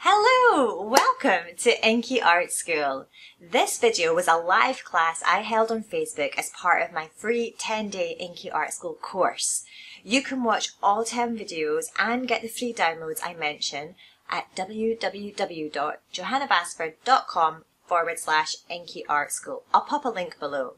Hello! Welcome to Inky Art School. This video was a live class I held on Facebook as part of my free 10-day Inky Art School course. You can watch all 10 videos and get the free downloads I mention at www.johannabasford.com/Inky Art School. I'll pop a link below.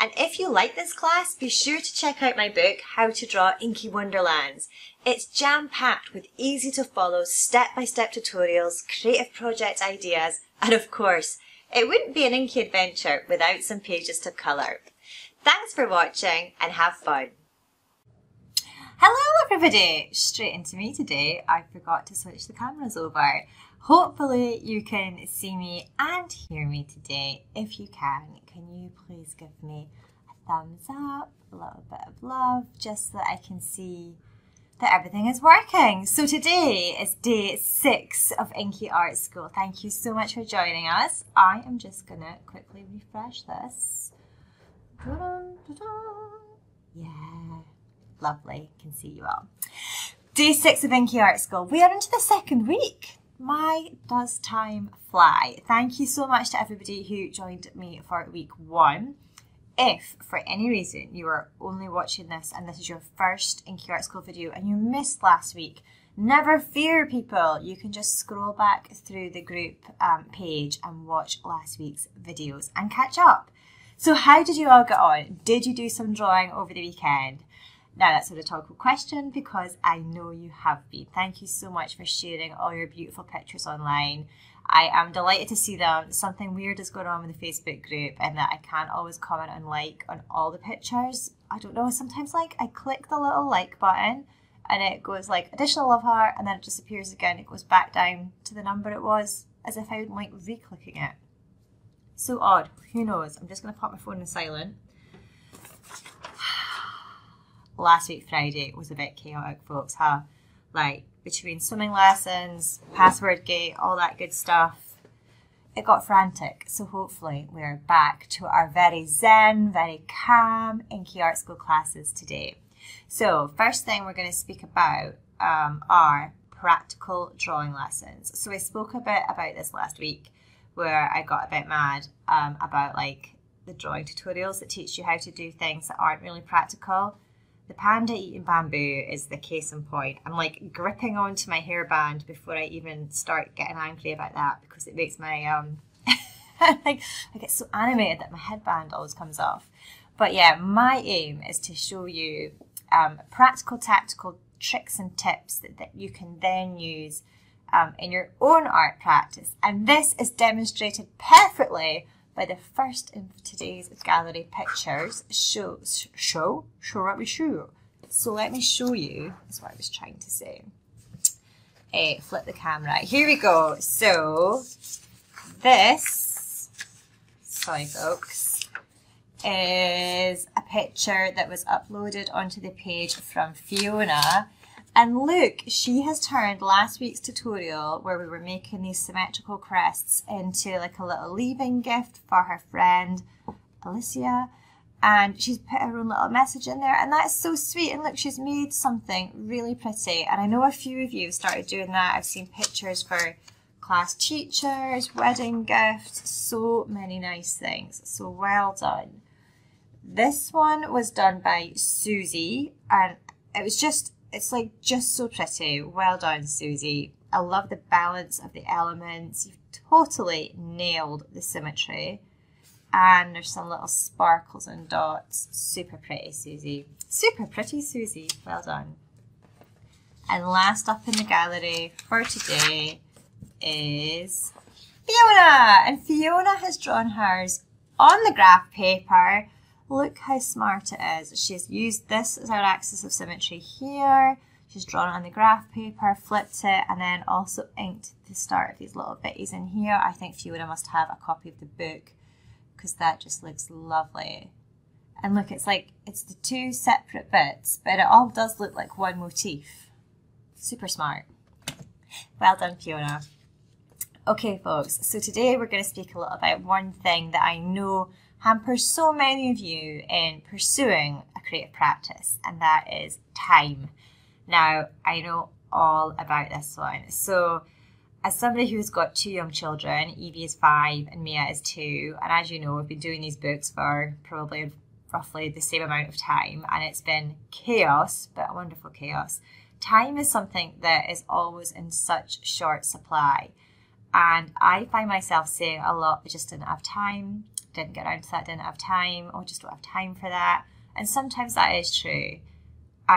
And if you like this class, be sure to check out my book, How to Draw Inky Wonderlands. It's jam-packed with easy-to-follow step-by-step tutorials, creative project ideas, and of course, it wouldn't be an inky adventure without some pages to colour. Thanks for watching and have fun! Hello everybody! Straight into me today. I forgot to switch the cameras over. Hopefully you can see me and hear me today. If you can you please give me a thumbs up, a little bit of love, just so that I can see that everything is working. So today is day 6 of Inky Art School. Thank you so much for joining us. I am just gonna quickly refresh this. Yeah, lovely, can see you all. Day 6 of Inky Art School. We are into the second week. My does time fly. Thank you so much to everybody who joined me for week 1. If for any reason you are only watching this and this is your first Inky Art School video and you missed last week, never fear people, you can just scroll back through the group page and watch last week's videos and catch up. So how did you all get on? Did you do some drawing over the weekend? Now that's a rhetorical question because I know you have been. Thank you so much for sharing all your beautiful pictures online. I am delighted to see them. Something weird is going on with the Facebook group and that I can't always comment and like on all the pictures. I don't know, sometimes like I click the little like button and it goes like additional love heart and then it disappears again. It goes back down to the number it was, as if I would like re-clicking it. So odd, who knows? I'm just gonna pop my phone in silent. Last week Friday was a bit chaotic, folks, huh? Like, between swimming lessons, password gate, all that good stuff, it got frantic. So hopefully we're back to our very zen, very calm Inky Art School classes today. So first thing we're going to speak about are practical drawing lessons. So I spoke a bit about this last week where I got a bit mad about like the drawing tutorials that teach you how to do things that aren't really practical. The panda eating bamboo is the case in point. I'm like gripping onto my hairband before I even start getting angry about that because it makes my, I get so animated that my headband always comes off. But yeah, my aim is to show you practical, tactical tricks and tips that you can then use in your own art practice. And this is demonstrated perfectly by the first in today's gallery pictures show. So let me show you, that's what I was trying to say. Flip the camera, here we go. So this, sorry folks, is a picture that was uploaded onto the page from Fiona. And look, she has turned last week's tutorial where we were making these symmetrical crests into like a little leaving gift for her friend, Alicia. And she's put her own little message in there and that's so sweet. And look, she's made something really pretty. And I know a few of you have started doing that. I've seen pictures for class teachers, wedding gifts, so many nice things. So well done. This one was done by Susie and it was just, it's like just so pretty. Well done, Susie. I love the balance of the elements. You've totally nailed the symmetry. And there's some little sparkles and dots. Super pretty, Susie. Super pretty, Susie. Well done. And last up in the gallery for today is Fiona. And Fiona has drawn hers on the graph paper. Look how smart it is. She's used this as our axis of symmetry here. She's drawn it on the graph paper, flipped it, and then also inked the start of these little bitties in here. I think Fiona must have a copy of the book because that just looks lovely. And look, it's like, it's the two separate bits, but it all does look like one motif. Super smart. Well done, Fiona. Okay, folks, so today we're going to speak a little about one thing that I know hampers so many of you in pursuing a creative practice, and that is time. Now, I know all about this one. So as somebody who's got two young children, Evie is 5 and Mia is 2, and as you know, we've been doing these books for probably roughly the same amount of time, and it's been chaos, but a wonderful chaos. Time is something that is always in such short supply, and I find myself saying a lot, I just didn't have time, didn't get around to that, didn't have time, or just don't have time for that. And sometimes that is true, and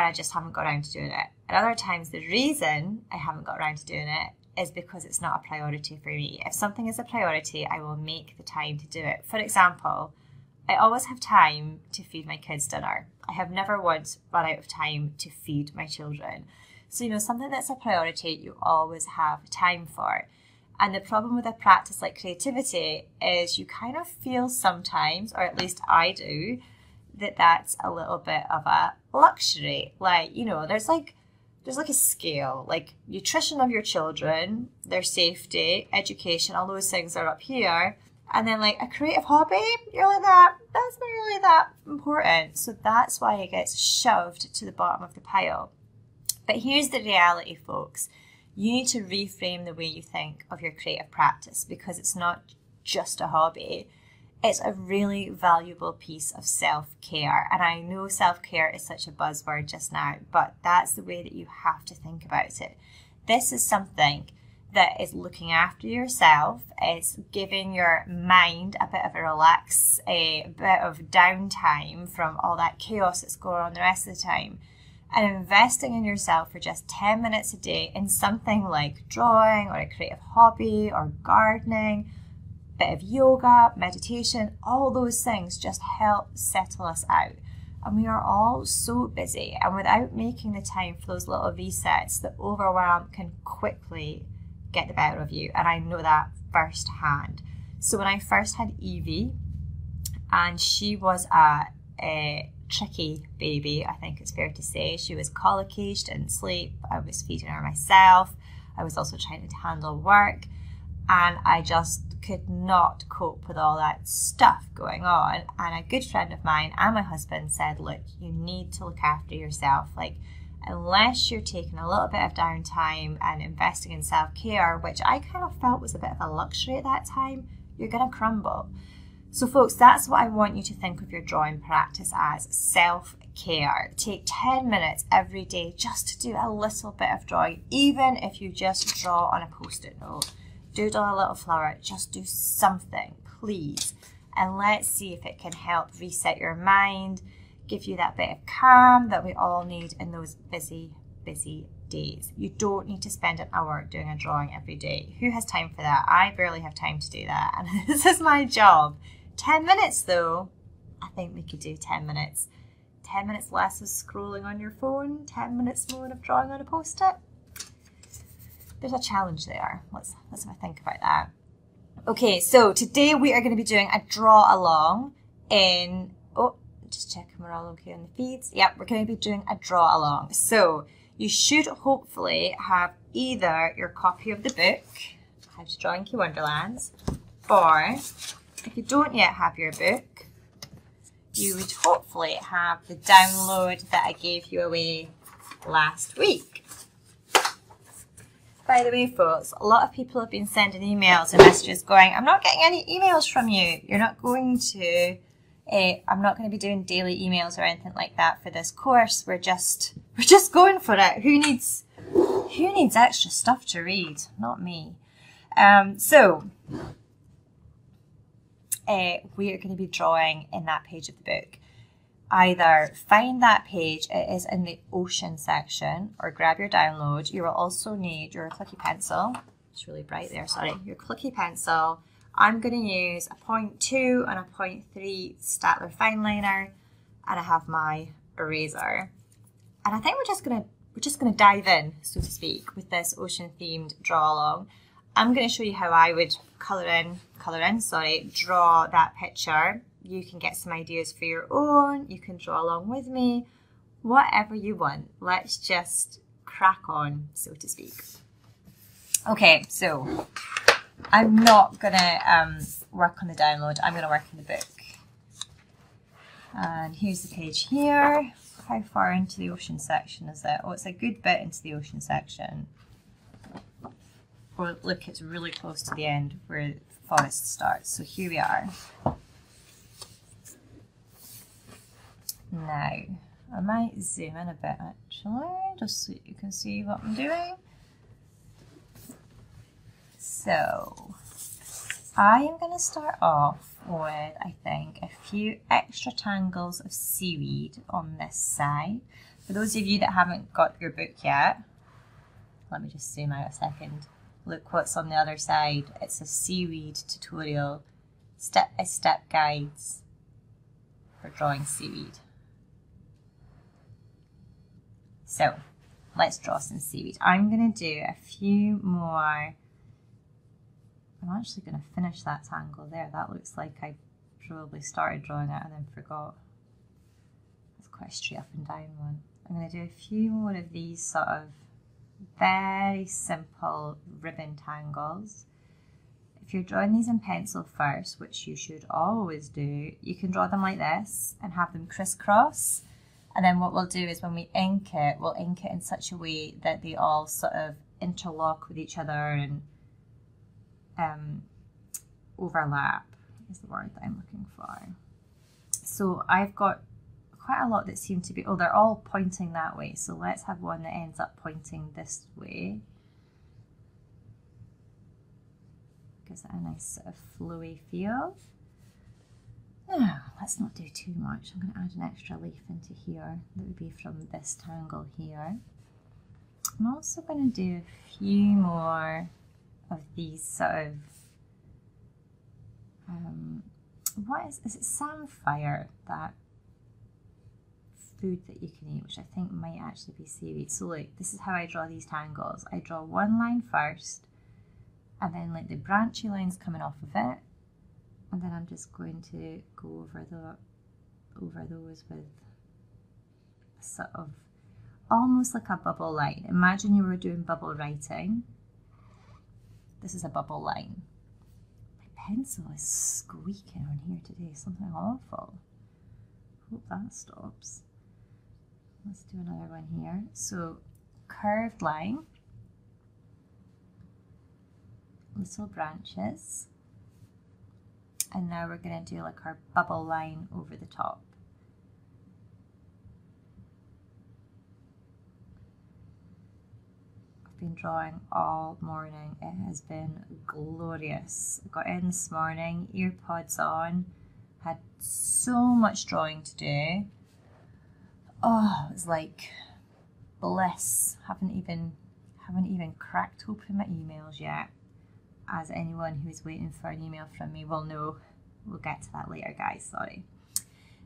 I just haven't got around to doing it. And other times the reason I haven't got around to doing it is because it's not a priority for me. If something is a priority, I will make the time to do it. For example, I always have time to feed my kids dinner. I have never once run out of time to feed my children. So, you know, something that's a priority, you always have time for. And the problem with a practice like creativity is you kind of feel sometimes, or at least I do, that that's a little bit of a luxury. Like, you know, there's like a scale, like nutrition of your children, their safety, education, all those things are up here. And then like a creative hobby, you're like that's not really that important. So that's why it gets shoved to the bottom of the pile. But here's the reality, folks. You need to reframe the way you think of your creative practice, because it's not just a hobby. It's a really valuable piece of self-care. And I know self-care is such a buzzword just now, but that's the way that you have to think about it. This is something that is looking after yourself. It's giving your mind a bit of a relax, a bit of downtime from all that chaos that's going on the rest of the time. And investing in yourself for just 10 minutes a day in something like drawing or a creative hobby or gardening, a bit of yoga, meditation, all those things just help settle us out. And we are all so busy, and without making the time for those little resets, the overwhelm can quickly get the better of you, and I know that firsthand. So when I first had Evie, and she was a tricky baby, I think it's fair to say, she was colicky, she didn't sleep, I was feeding her myself, I was also trying to handle work, and I just could not cope with all that stuff going on. And a good friend of mine and my husband said, look, you need to look after yourself. Like, unless you're taking a little bit of downtime and investing in self-care, which I kind of felt was a bit of a luxury at that time, you're going to crumble. So folks, that's what I want you to think of your drawing practice as, self-care. Take 10 minutes every day just to do a little bit of drawing, even if you just draw on a post-it note. Doodle a little flower, just do something, please. And let's see if it can help reset your mind, give you that bit of calm that we all need in those busy, busy days. You don't need to spend an hour doing a drawing every day. Who has time for that? I barely have time to do that, and this is my job. 10 minutes though, I think we could do 10 minutes. 10 minutes less of scrolling on your phone, 10 minutes more of drawing on a post-it. There's a challenge there. Let's have a think about that. Okay, so today we are going to be doing a draw along in... Oh, just checking we're all okay on the feeds. Yep, we're going to be doing a draw along. So you should hopefully have either your copy of the book, How to Draw Inky Wonderlands, or if you don't yet have your book, you would hopefully have the download that I gave you away last week. By the way, folks, a lot of people have been sending emails and messages going, I'm not getting any emails from you. You're not going to... I'm not going to be doing daily emails or anything like that for this course. We're just going for it. Who needs extra stuff to read? Not me. We are going to be drawing in that page of the book. Either find that page, it is in the ocean section, or grab your download. You will also need your clicky pencil. It's really bright there, sorry. Your clicky pencil. I'm going to use a 0.2 and a 0.3 Staedtler fine liner, and I have my eraser. And I think we're just going to dive in, so to speak, with this ocean themed draw along. I'm going to show you how I would draw that picture. You can get some ideas for your own. You can draw along with me, whatever you want. Let's just crack on, so to speak. Okay, so I'm not going to work on the download. I'm going to work in the book. And here's the page here. How far into the ocean section is it? Oh, it's a good bit into the ocean section. or look, it's really close to the end where the forest starts. So here we are. Now, I might zoom in a bit actually, just so you can see what I'm doing. So, I am going to start off with, I think, a few extra tangles of seaweed on this side. For those of you that haven't got your book yet, let me just zoom out a second. Look what's on the other side. It's a seaweed tutorial, step-by-step guides for drawing seaweed. So let's draw some seaweed. I'm going to do a few more. I'm actually going to finish that tangle there. That looks like I probably started drawing it and then forgot. That's quite a straight up and down one. I'm going to do a few more of these sort of very simple ribbon tangles. If you're drawing these in pencil first, which you should always do, you can draw them like this and have them crisscross. And then what we'll do is when we ink it, we'll ink it in such a way that they all sort of interlock with each other and overlap is the word that I'm looking for. So I've got quite a lot that seem to be, oh, they're all pointing that way. So let's have one that ends up pointing this way. Gives it a nice sort of flowy feel. Oh, let's not do too much. I'm going to add an extra leaf into here. That would be from this tangle here. I'm also going to do a few more of these sort of, what is it samphire, that food that you can eat, which I think might actually be seaweed. So look, this is how I draw these tangles. I draw one line first, and then like the branchy lines coming off of it, and then I'm just going to go over those with a sort of, almost like a bubble line. Imagine you were doing bubble writing. This is a bubble line. My pencil is squeaking on here today, something awful. Hope that stops. Let's do another one here. So, curved line, little branches, and now we're going to do like our bubble line over the top. Been drawing all morning. It has been glorious. I got in this morning, earpods on, had so much drawing to do. Oh, it was like bliss. Haven't even cracked open my emails yet. As anyone who's waiting for an email from me will know, we'll get to that later, guys. Sorry.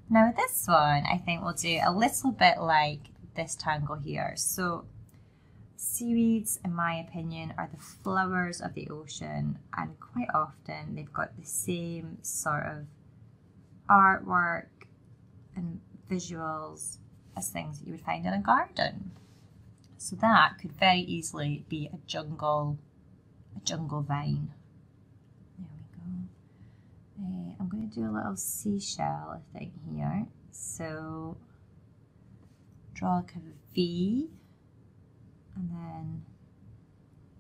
Now with this one, I think we'll do a little bit like this tangle here. So seaweeds, in my opinion, are the flowers of the ocean, and quite often they've got the same sort of artwork and visuals as things that you would find in a garden. So that could very easily be a jungle vine. There we go. I'm going to do a little seashell thing here. So draw like a V, and then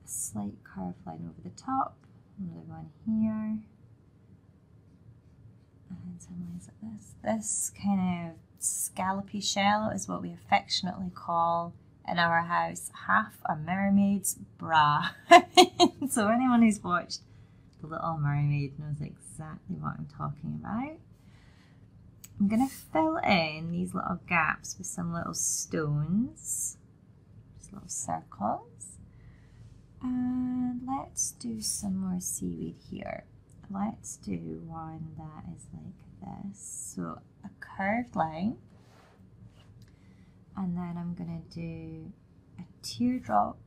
a slight curved line over the top, another one here, and some lines like this. This kind of scallopy shell is what we affectionately call in our house half a mermaid's bra. So anyone who's watched The Little Mermaid knows exactly what I'm talking about. I'm going to fill in these little gaps with some little stones. Little circles, and let's do some more seaweed here. Let's do one that is like this, so a curved line, and then I'm gonna do a teardrop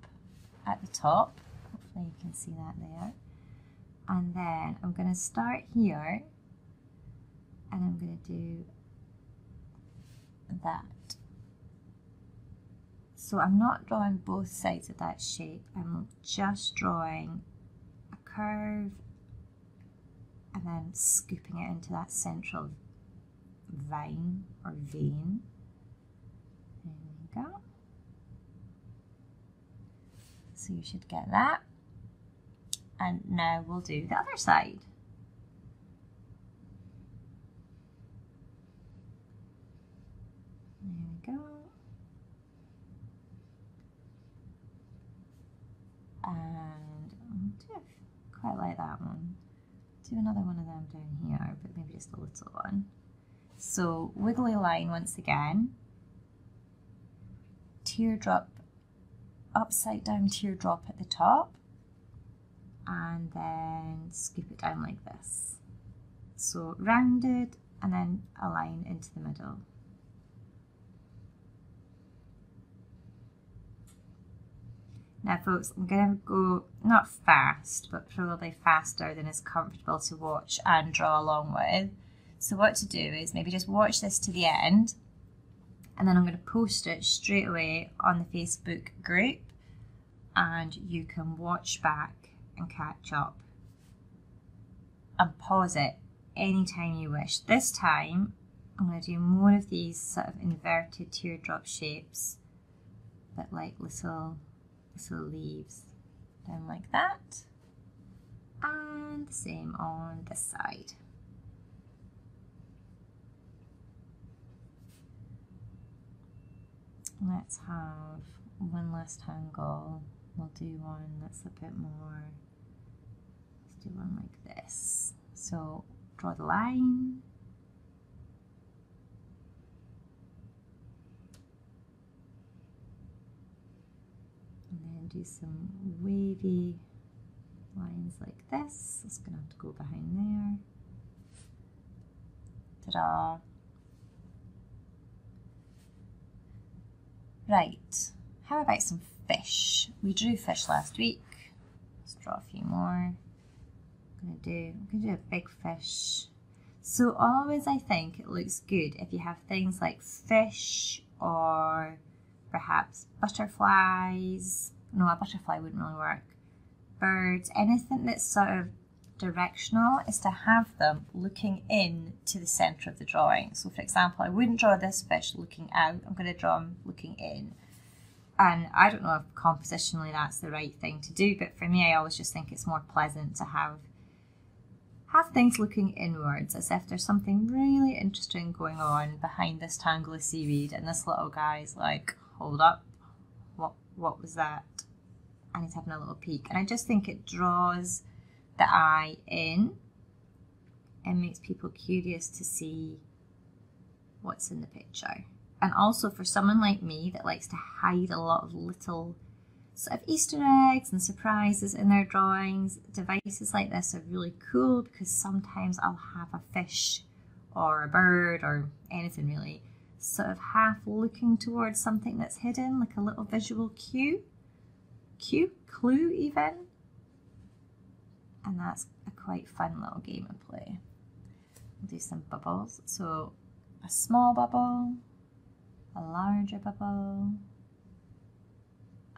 at the top. Hopefully you can see that there, and then I'm gonna start here and I'm gonna do that. So I'm not drawing both sides of that shape, I'm just drawing a curve and then scooping it into that central vine or vein. There we go. So you should get that. And now we'll do the other side. There we go. And I'll do quite like that one. Do another one of them down here, but maybe just a little one. So wiggly line once again. Teardrop, upside down teardrop at the top, and then scoop it down like this. So rounded and then a line into the middle. Now folks, I'm going to go not fast, but probably faster than is comfortable to watch and draw along with. So what to do is maybe just watch this to the end, and then I'm going to post it straight away on the Facebook group, and you can watch back and catch up and pause it anytime you wish. This time I'm going to do more of these sort of inverted teardrop shapes, but like little leaves down like that, and the same on this side. Let's have one last angle. We'll do one that's a bit more, let's do one like this. So draw the line. And then do some wavy lines like this. It's gonna have to go behind there. Ta-da! Right, how about some fish? We drew fish last week. Let's draw a few more. I'm gonna do a big fish. So always I think it looks good if you have things like fish or perhaps butterflies. No, a butterfly wouldn't really work. Birds, anything that's sort of directional is to have them looking in to the center of the drawing. So for example, I wouldn't draw this fish looking out, I'm going to draw them looking in. And I don't know if compositionally that's the right thing to do, but for me I always just think it's more pleasant to have things looking inwards, as if there's something really interesting going on behind this tangle of seaweed, and this little guy's like, hold up, what was that? And he's having a little peek. And I just think it draws the eye in and makes people curious to see what's in the picture. And also for someone like me that likes to hide a lot of little sort of Easter eggs and surprises in their drawings, devices like this are really cool, because sometimes I'll have a fish or a bird or anything really sort of half looking towards something that's hidden, like a little visual clue even. And that's a quite fun little game to play. We'll do some bubbles. So a small bubble, a larger bubble,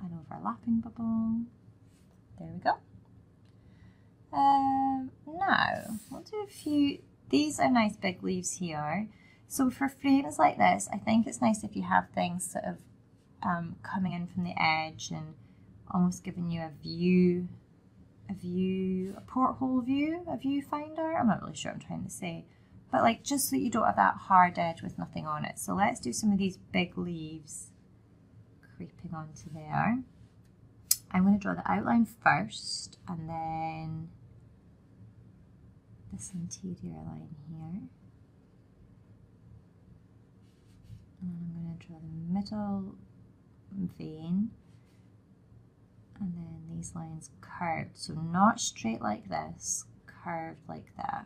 an overlapping bubble. There we go. Now, we'll do a few. These are nice big leaves here. So for frames like this, I think it's nice if you have things sort of coming in from the edge and almost giving you a porthole view, a viewfinder. I'm not really sure what I'm trying to say, but like just so that you don't have that hard edge with nothing on it. So let's do some of these big leaves creeping onto there. I'm going to draw the outline first, and then this interior line here, and then I'm going to draw the middle vein. And then these lines curved, so not straight like this, curved like that.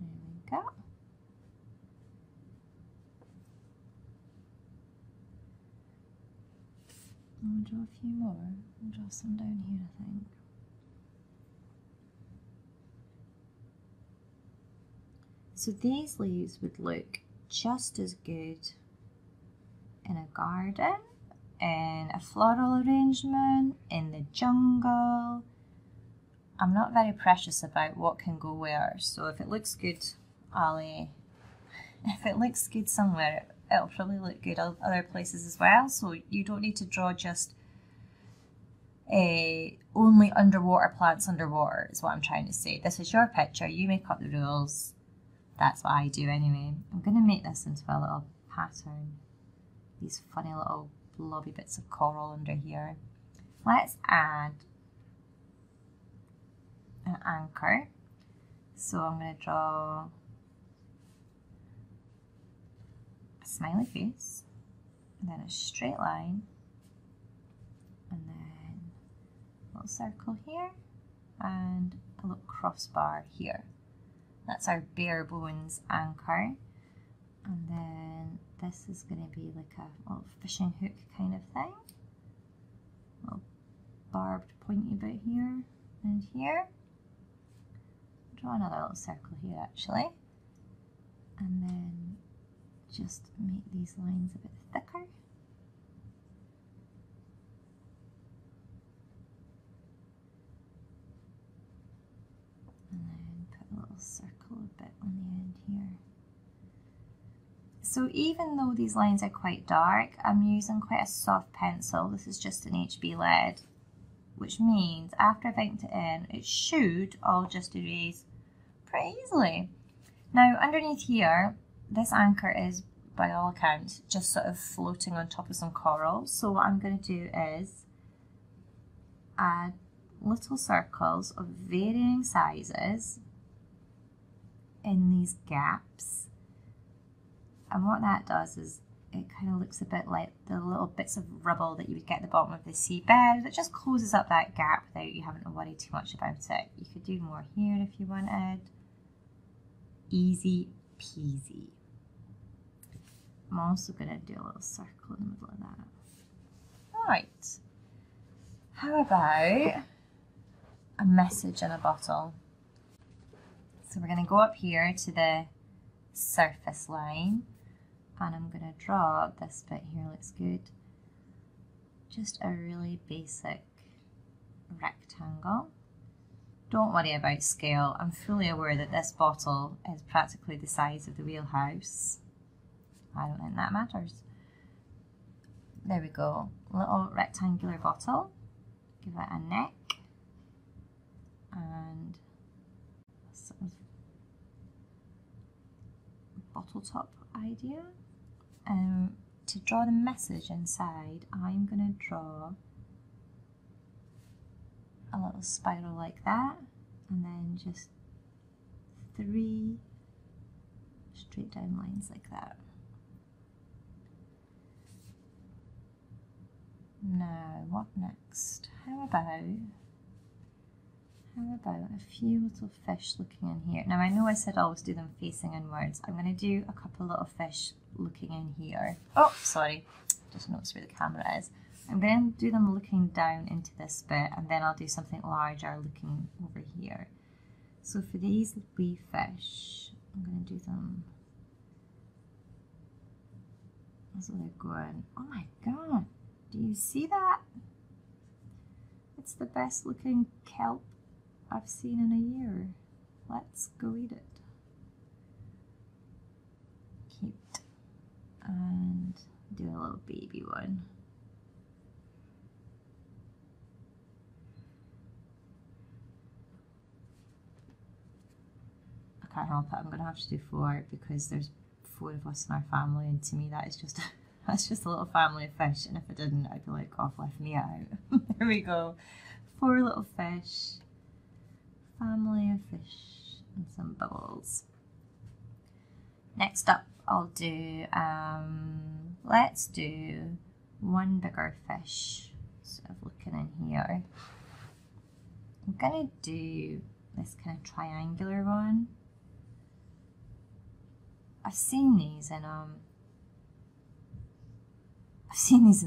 There we go. I'll draw a few more. I'll draw some down here, I think. So these leaves would look just as good in a garden, in a floral arrangement, in the jungle. I'm not very precious about what can go where, so if it looks good, if it looks good somewhere, it'll probably look good other places as well. So you don't need to draw just only underwater plants underwater is what I'm trying to say. This is your picture. You make up the rules. That's what I do anyway. I'm going to make this into a little pattern. These funny little blobby bits of coral under here. Let's add an anchor. So I'm going to draw a smiley face, and then a straight line, and then a little circle here, and a little crossbar here. That's our bare bones anchor. And then this is going to be like a little fishing hook kind of thing. A little barbed pointy bit here and here. Draw another little circle here actually. And then just make these lines a bit thicker. And then put a little circle a bit on the end here. So even though these lines are quite dark, I'm using quite a soft pencil. This is just an HB lead, which means after I've inked it in, it should all just erase pretty easily. Now underneath here, this anchor is, by all accounts, just sort of floating on top of some coral. So what I'm going to do is add little circles of varying sizes in these gaps. And what that does is it kind of looks a bit like the little bits of rubble that you would get at the bottom of the seabed. It just closes up that gap without you having to worry too much about it. You could do more here if you wanted. Easy peasy. I'm also going to do a little circle in the middle of that. Right. How about a message in a bottle? So we're going to go up here to the surface line, and I'm going to draw this bit here. Looks good. Just a really basic rectangle. Don't worry about scale. I'm fully aware that this bottle is practically the size of the wheelhouse. I don't think that matters. There we go. Little rectangular bottle. Give it a neck and sort of bottle top idea. To draw the message inside, I'm going to draw a little spiral like that, and then just three straight down lines like that. Now, what next? How about a few little fish looking in here? Now I know I said always do them facing inwards. I'm going to do a couple little fish looking in here. Oh, sorry. Just noticed where the camera is. I'm going to do them looking down into this bit, and then I'll do something larger looking over here. So for these wee fish, I'm going to do them as they're going. Oh my god. Do you see that? It's the best looking kelp I've seen in a year. Let's go eat it. Cute. And do a little baby one. I can't help it. I'm going to have to do four because there's four of us in our family, and to me that is just that's just a little family of fish. And if I didn't, I'd be like, "Oh, left me out." There we go. Four little fish. Family of fish and some bubbles. Next up, I'll do, let's do one bigger fish, sort of looking in here. I'm gonna do this kind of triangular one. I've seen these in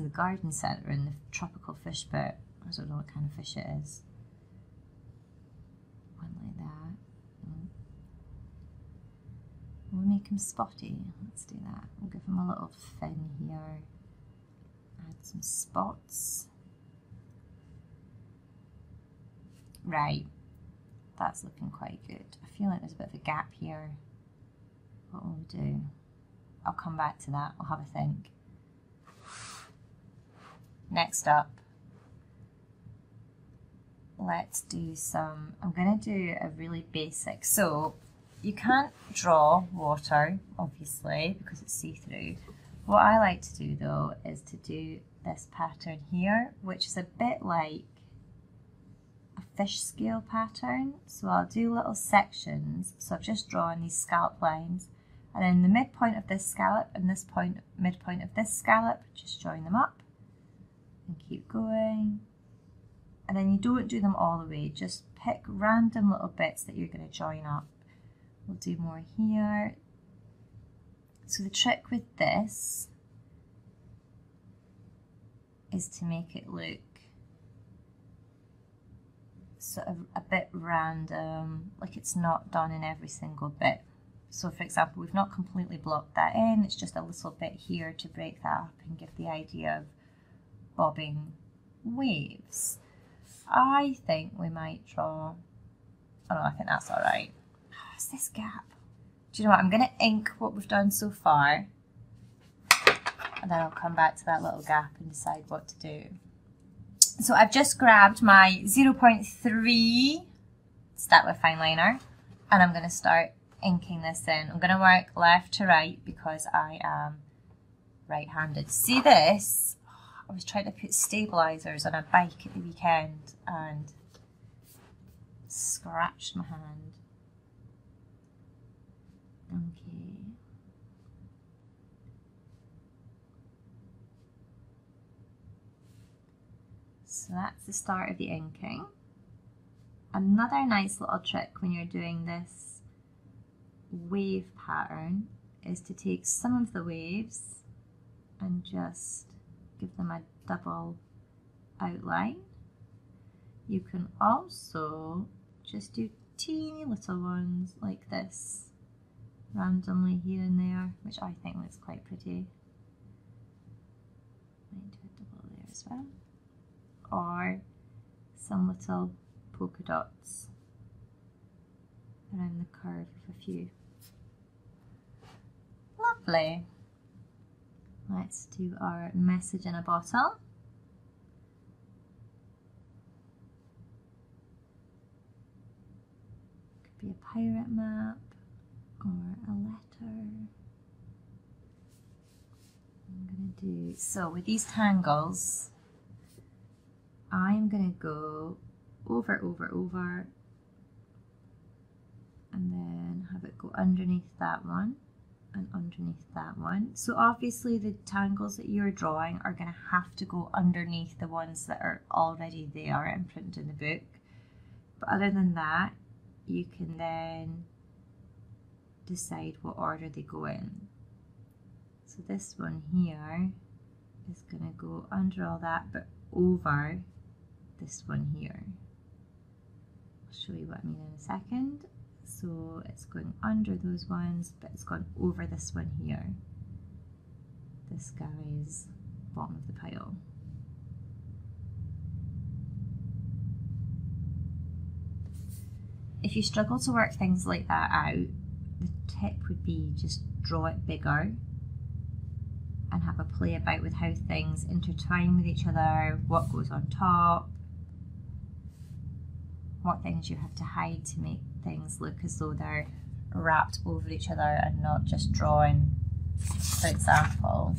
the garden centre in the tropical fish bit. I don't know what kind of fish it is. Like that. We'll make him spotty. Let's do that. We'll give him a little fin here. Add some spots. Right. That's looking quite good. I feel like there's a bit of a gap here. What will we do? I'll come back to that. I'll have a think. Next up, let's do some, I'm going to do a really basic. So you can't draw water, obviously, because it's see-through. What I like to do though is to do this pattern here, which is a bit like a fish scale pattern. So I'll do little sections. So I've just drawn these scallop lines, and then the midpoint of this scallop and this point, midpoint of this scallop, just join them up and keep going. And then you don't do them all the way, just pick random little bits that you're going to join up. We'll do more here. So the trick with this is to make it look sort of a bit random, like it's not done in every single bit. So for example, we've not completely blocked that in, it's just a little bit here to break that up and give the idea of bobbing waves. I think we might draw, oh no, I think that's all right. What's this gap? Do you know what, I'm gonna ink what we've done so far, and then I'll come back to that little gap and decide what to do. So I've just grabbed my 0.3 Staedtler fine liner, and I'm gonna start inking this in. I'm gonna work left to right because I am right-handed. See this? I was trying to put stabilizers on a bike at the weekend and scratched my hand. Okay. So that's the start of the inking. Another nice little trick when you're doing this wave pattern is to take some of the waves and just give them a double outline. You can also just do teeny little ones like this, randomly here and there, which I think looks quite pretty. Might do a double there as well. Or some little polka dots around the curve of a few. Lovely. Let's do our message in a bottle. Could be a pirate map. Or a letter. I'm going to do, so with these tangles, I'm going to go over, over, over, and then have it go underneath that one and underneath that one. So obviously the tangles that you're drawing are going to have to go underneath the ones that are already there and printed in the book. But other than that, you can then decide what order they go in. So this one here is going to go under all that, but over this one here. I'll show you what I mean in a second. So it's going under those ones, but it's gone over this one here. This guy's bottom of the pile. If you struggle to work things like that out, the tip would be just draw it bigger and have a play about with how things intertwine with each other, what goes on top, what things you have to hide to make things look as though they're wrapped over each other and not just drawn. For example,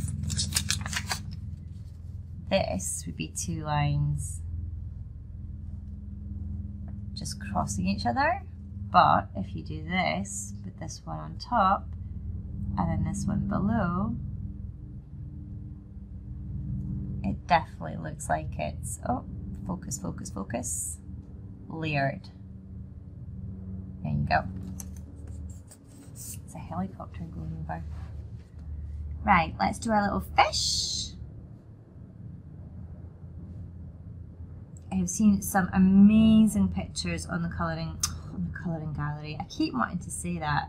this would be two lines just crossing each other. But if you do this, put this one on top and then this one below, it definitely looks like it's, oh, focus, focus, focus, layered. There you go. It's a helicopter going over. Right, let's do our little fish. I have seen some amazing pictures on the colouring. Gallery. I keep wanting to say that,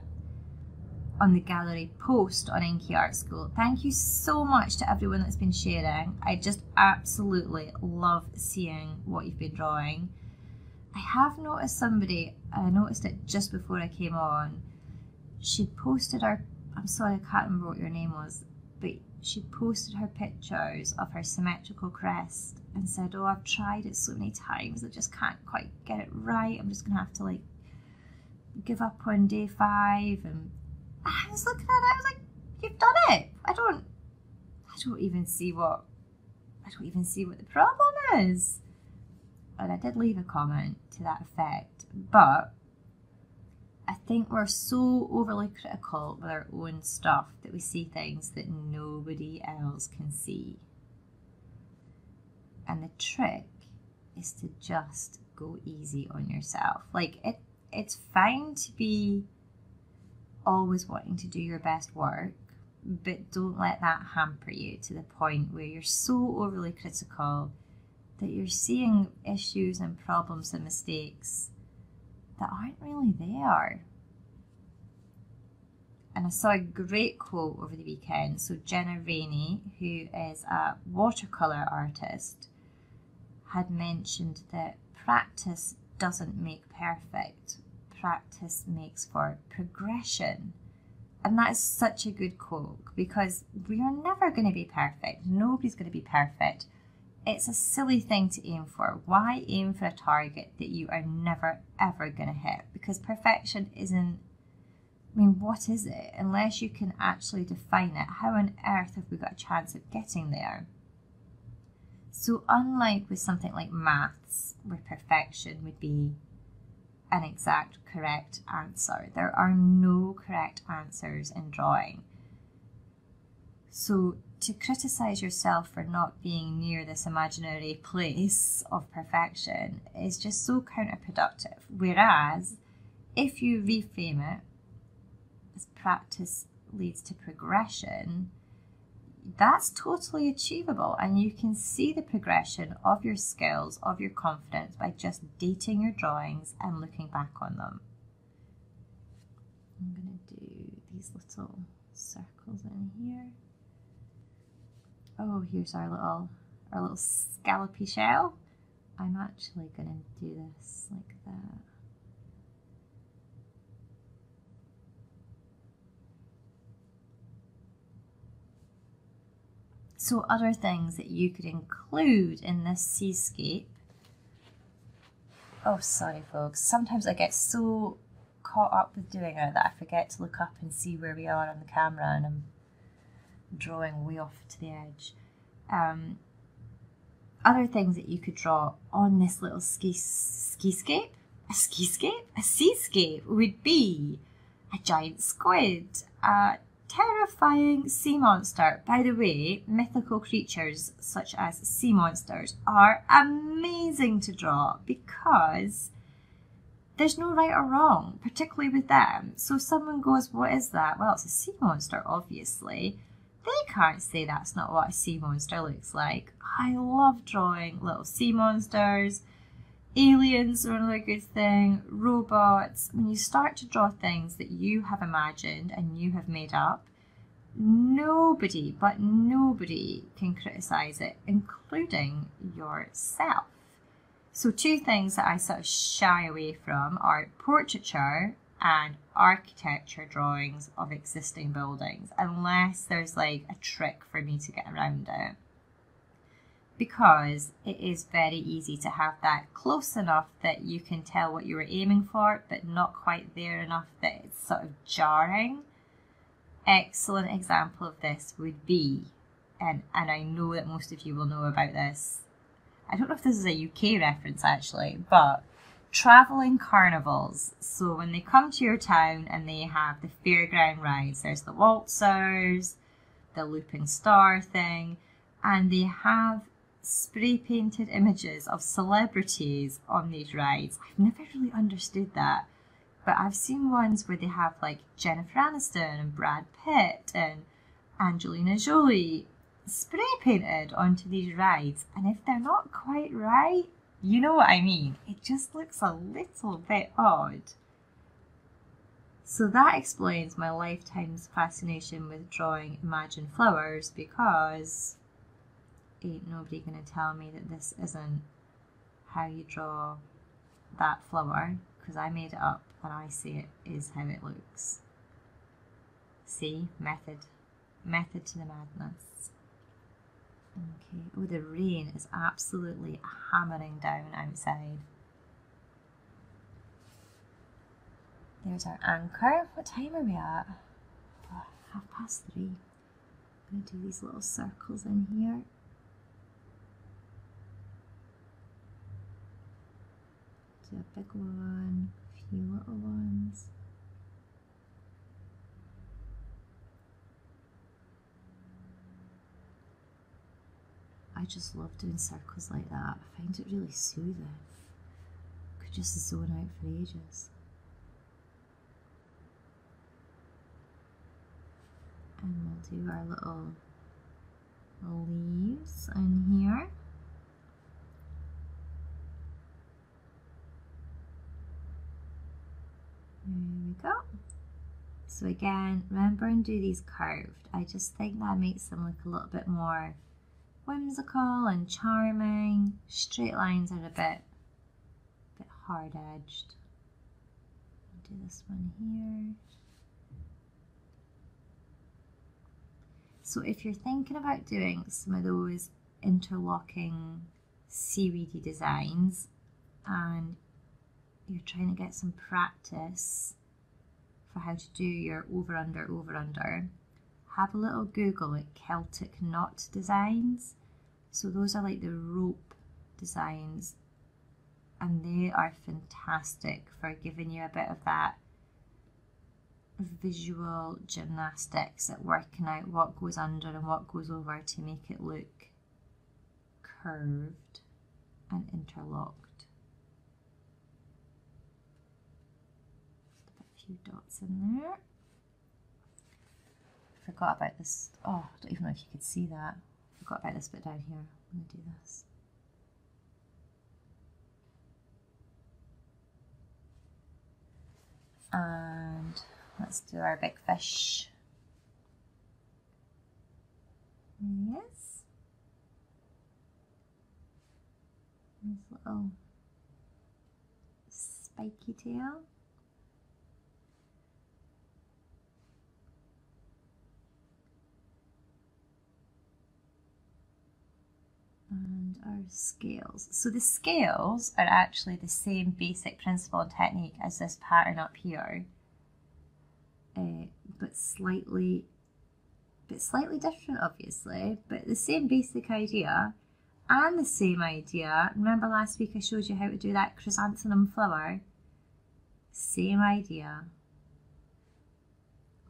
on the gallery post on Inky Art School. Thank you so much to everyone that's been sharing. I just absolutely love seeing what you've been drawing. I have noticed somebody, and I noticed it just before I came on, she posted her, I'm sorry I can't remember what your name was, but she posted her pictures of her symmetrical crest and said, oh, I've tried it so many times, I just can't quite get it right, I'm just gonna have to like give up on day 5. And I was looking at it, I was like, you've done it. I don't even see what the problem is. And I did leave a comment to that effect, but I think we're so overly critical with our own stuff that we see things that nobody else can see. And the trick is to just go easy on yourself. Like, it's fine to be always wanting to do your best work, but don't let that hamper you to the point where you're so overly critical that you're seeing issues and problems and mistakes that aren't really there. And I saw a great quote over the weekend. So Jenna Rainey, who is a watercolor artist, had mentioned that practice doesn't make perfect. Practice makes for progression. And that is such a good quote, because we are never going to be perfect. Nobody's going to be perfect. It's a silly thing to aim for. Why aim for a target that you are never, ever going to hit? Because perfection isn't, I mean, what is it? Unless you can actually define it, how on earth have we got a chance of getting there? So unlike with something like maths, where perfection would be an exact correct answer, there are no correct answers in drawing. So to criticize yourself for not being near this imaginary place of perfection is just so counterproductive. Whereas if you reframe it as practice leads to progression, that's totally achievable, and you can see the progression of your skills, of your confidence, by just dating your drawings and looking back on them. I'm going to do these little circles in here. Oh, here's our little scallopy shell. I'm actually going to do this like that. So other things that you could include in this seascape. Oh, sorry folks, sometimes I get so caught up with doing it that I forget to look up and see where we are on the camera, and I'm drawing way off to the edge. Other things that you could draw on this little seascape would be a giant squid, terrifying sea monster. By the way, mythical creatures such as sea monsters are amazing to draw because there's no right or wrong, particularly with them. So if someone goes, what is that? Well, it's a sea monster, obviously. They can't say that's not what a sea monster looks like. I love drawing little sea monsters. Aliens are another good thing, robots. When you start to draw things that you have imagined and you have made up, nobody can criticize it, including yourself. So two things that I sort of shy away from are portraiture and architecture drawings of existing buildings, unless there's like a trick for me to get around it. Because it is very easy to have that close enough that you can tell what you were aiming for, but not quite there enough that it's sort of jarring. Excellent example of this would be, and I know that most of you will know about this, I don't know if this is a UK reference actually, but travelling carnivals. So when they come to your town and they have the fairground rides, there's the waltzers, the looping star thing, and they have spray painted images of celebrities on these rides. I've never really understood that, but I've seen ones where they have like Jennifer Aniston and Brad Pitt and Angelina Jolie spray painted onto these rides, and if they're not quite right, you know what I mean, it just looks a little bit odd. So that explains my lifetime's fascination with drawing imagined flowers, because ain't nobody gonna tell me that this isn't how you draw that flower, because I made it up and I say it is how it looks. See? Method. method to the madness. Okay. Oh, the rain is absolutely hammering down outside. There's our anchor. What time are we at? Oh, 3:30. I'm going to do these little circles in here. Do a big one, a few little ones. I just love doing circles like that. I find it really soothing. I could just zone out for ages. And we'll do our little leaves in here. There we go. So again, remember and do these curved. I just think that makes them look a little bit more whimsical and charming. Straight lines are a bit hard edged. I'll do this one here. So if you're thinking about doing some of those interlocking seaweedy designs and you're trying to get some practice for how to do your over under, have a little Google at Celtic knot designs. So those are like the rope designs, and they are fantastic for giving you a bit of that visual gymnastics at working out what goes under and what goes over to make it look curved and interlocked. A few dots in there. Forgot about this. Oh, I don't even know if you could see that. Forgot about this bit down here. I'm going to do this. And let's do our big fish. There he is. His little spiky tail. And our scales. So the scales are actually the same basic principle and technique as this pattern up here. But slightly different, obviously, but the same basic idea and the same idea. Remember last week I showed you how to do that chrysanthemum flower? Same idea.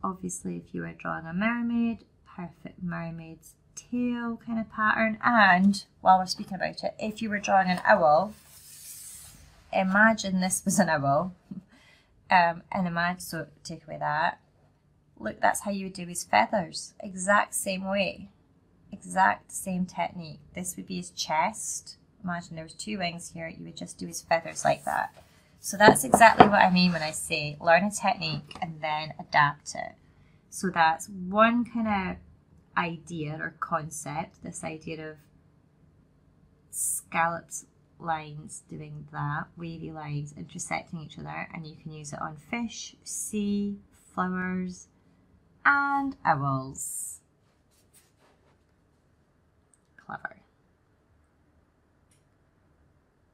Obviously, if you were drawing a mermaid, perfect mermaid's tail kind of pattern. And while we're speaking about it, if you were drawing an owl, imagine this was an owl. And imagine, so take away that. Look, that's how you would do his feathers. Exact same way. Exact same technique. This would be his chest. Imagine there was two wings here. You would just do his feathers like that. So that's exactly what I mean when I say learn a technique and then adapt it. So that's one kind of idea or concept, this idea of scalloped lines doing that, wavy lines intersecting each other, and you can use it on fish, sea, flowers, and owls. Clever.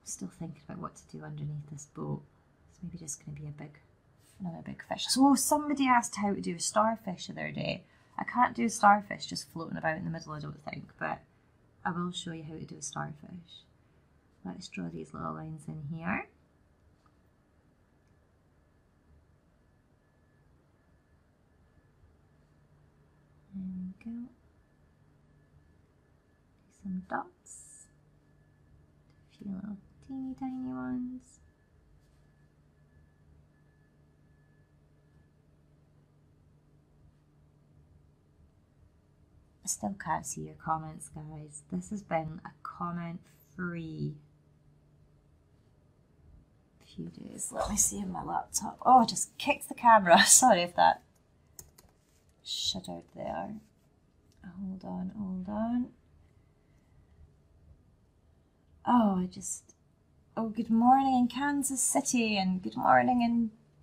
Still thinking about what to do underneath this boat. It's maybe just going to be another big fish. So somebody asked how to do a starfish the other day. I can't do a starfish just floating about in the middle, I don't think, but I will show you how to do a starfish. Let's draw these little lines in here. There we go. Some dots. A few little teeny tiny ones. I still can't see your comments, guys. This has been a comment-free few days. Let me see in my laptop. Oh, I just kicked the camera. Sorry if that shuddered there. Hold on. Oh, oh, good morning in Kansas City, and good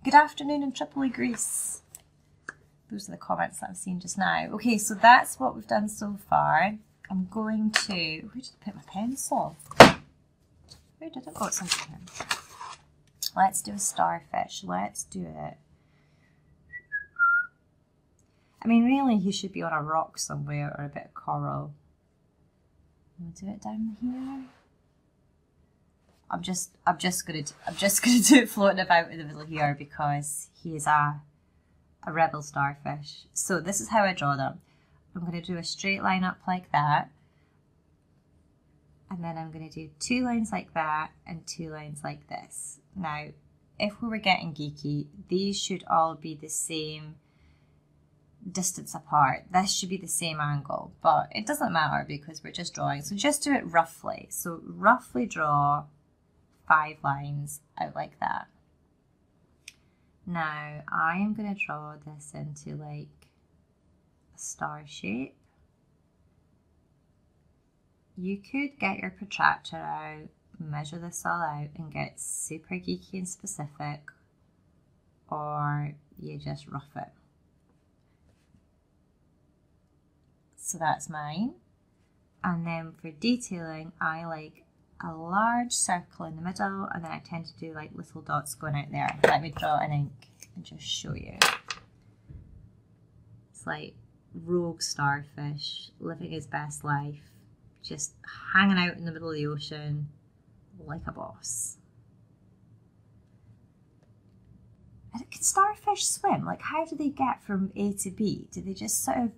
afternoon in Tripoli, Greece. Those are the comments that I've seen just now. Okay, so that's what we've done so far. I'm going to, where did I put my pencil? Where did I, oh, it's under here. Let's do a starfish, let's do it. I mean, really, he should be on a rock somewhere or a bit of coral. We'll do it down here. I'm just gonna do it floating about in the middle here because he is a rebel starfish. So this is how I draw them. I'm gonna do a straight line up like that, and then I'm gonna do two lines like that and two lines like this. Now, if we were getting geeky, these should all be the same distance apart. This should be the same angle, but it doesn't matter because we're just drawing. So just do it roughly. So roughly draw 5 lines out like that. Now I am going to draw this into like a star shape. You could get your protractor out, measure this all out and get super geeky and specific, or you just rough it. So that's mine. And then for detailing, I like a large circle in the middle, and then I tend to do like little dots going out there. Let me draw in ink and just show you. It's like rogue starfish, living his best life, just hanging out in the middle of the ocean like a boss. And can starfish swim? Like, how do they get from A to B? Do they just sort of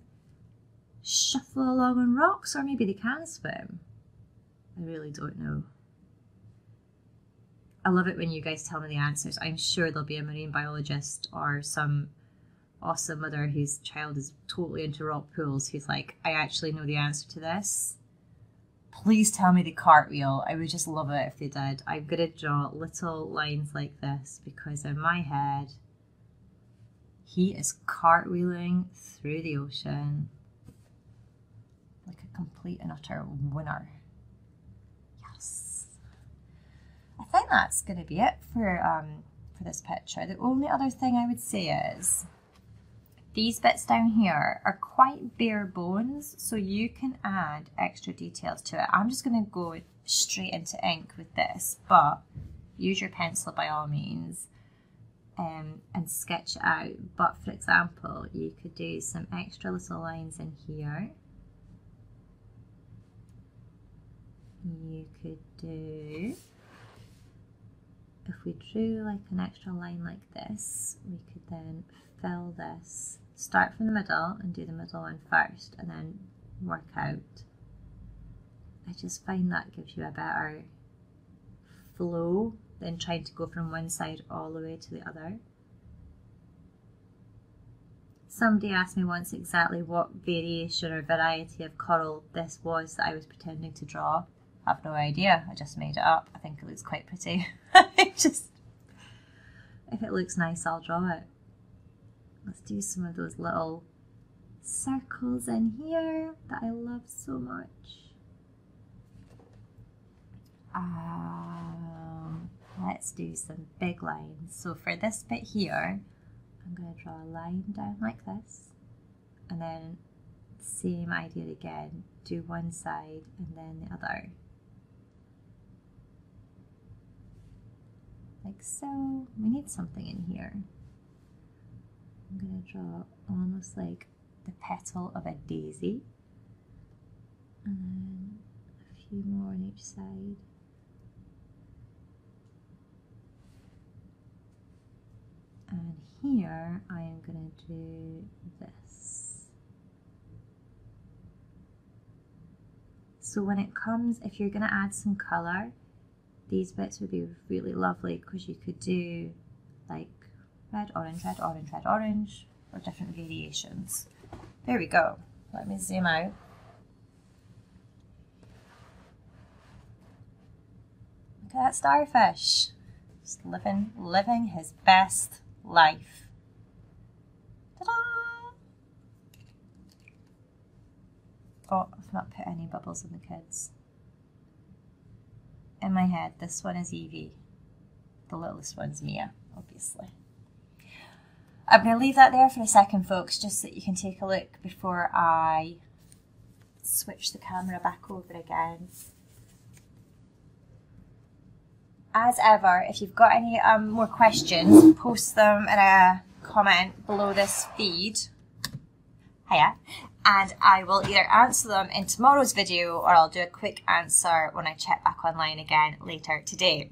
shuffle along on rocks, or maybe they can swim? I really don't know. I love it when you guys tell me the answers. I'm sure there'll be a marine biologist or some awesome mother whose child is totally into rock pools who's like, I actually know the answer to this. Please tell me the cartwheel. I would just love it if they did. I'm gonna draw little lines like this because in my head, he is cartwheeling through the ocean like a complete and utter winner. Yes. I think that's going to be it for this picture. The only other thing I would say is these bits down here are quite bare bones, so you can add extra details to it. I'm just going to go straight into ink with this, but use your pencil by all means and sketch it out. But for example, you could do some extra little lines in here. You could do, if we drew like an extra line like this, we could then fill this, start from the middle and do the middle one first and then work out. I just find that gives you a better flow than trying to go from one side all the way to the other. Somebody asked me once exactly what variation or variety of coral this was that I was pretending to draw. I have no idea, I just made it up. I think it looks quite pretty. Just, if it looks nice, I'll draw it. Let's do some of those little circles in here that I love so much. Let's do some big lines. So for this bit here, I'm going to draw a line down like this, and then same idea again. Do one side and then the other, like so. We need something in here. I'm going to draw almost like the petal of a daisy, and then a few more on each side. And here I am going to do this. So when it comes, if you're going to add some colour, these bits would be really lovely because you could do like red, orange, red, orange, red, orange, or different variations. There we go. Let me zoom out. Look at that starfish. Just living his best life. Ta-da! Oh, I've not put any bubbles in the kids. In my head, this one is Evie. The littlest one's Mia, obviously. I'm going to leave that there for a second, folks, just so that you can take a look before I switch the camera back over again. As ever, if you've got any more questions, post them in a comment below this feed. Hiya. And I will either answer them in tomorrow's video, or I'll do a quick answer when I check back online again later today.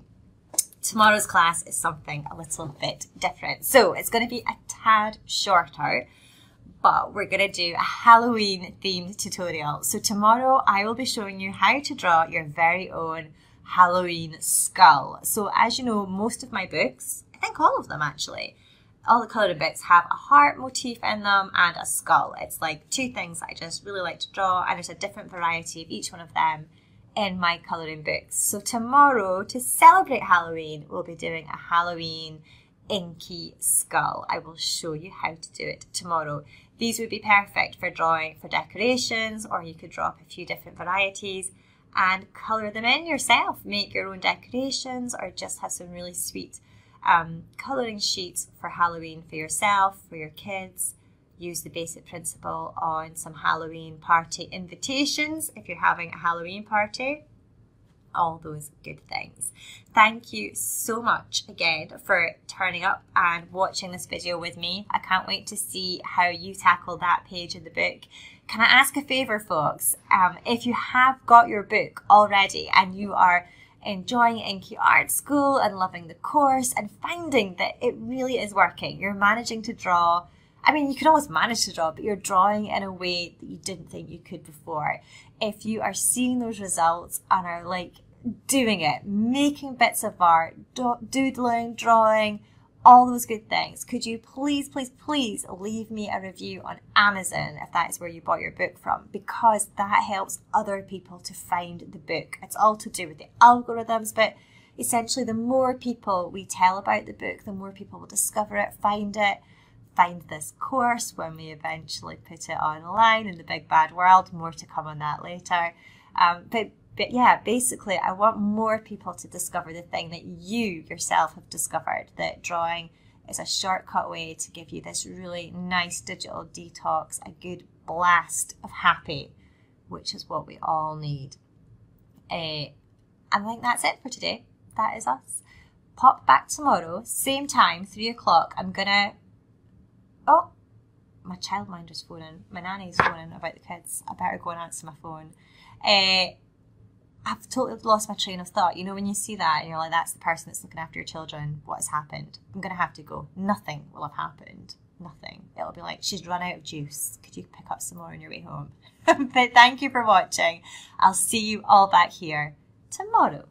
Tomorrow's class is something a little bit different. So it's going to be a tad shorter, but we're going to do a Halloween themed tutorial. So tomorrow I will be showing you how to draw your very own Halloween skull. So as you know, most of my books, I think all of them actually, all the colouring books have a heart motif in them and a skull. It's like two things that I just really like to draw, and there's a different variety of each one of them in my colouring books. So tomorrow, to celebrate Halloween, we'll be doing a Halloween inky skull. I will show you how to do it tomorrow. These would be perfect for drawing for decorations, or you could draw up a few different varieties and colour them in yourself. Make your own decorations, or just have some really sweet colouring sheets for Halloween for yourself, for your kids. Use the basic principle on some Halloween party invitations if you're having a Halloween party. All those good things. Thank you so much again for turning up and watching this video with me. I can't wait to see how you tackle that page in the book. Can I ask a favour, folks? If you have got your book already and you are enjoying Inky Art School and loving the course and finding that it really is working, you're managing to draw, I mean, you can always manage to draw, but you're drawing in a way that you didn't think you could before. If you are seeing those results and are like doing it, making bits of art, doodling, drawing, all those good things, could you please, please, please leave me a review on Amazon if that is where you bought your book from, because that helps other people to find the book. It's all to do with the algorithms, but essentially the more people we tell about the book, the more people will discover it, find it, find this course when we eventually put it online in the big bad world. More to come on that later. But yeah, basically I want more people to discover the thing that you yourself have discovered, that drawing is a shortcut way to give you this really nice digital detox, a good blast of happy, which is what we all need. I think that's it for today. That is us. Pop back tomorrow, same time, 3 o'clock. I'm gonna... Oh, my childminder's phoning. My nanny's phoning about the kids. I better go and answer my phone. I've totally lost my train of thought. You know, when you see that and you're like, that's the person that's looking after your children. What has happened? I'm going to have to go. Nothing will have happened. Nothing. It'll be like, she's run out of juice. Could you pick up some more on your way home? But thank you for watching. I'll see you all back here tomorrow.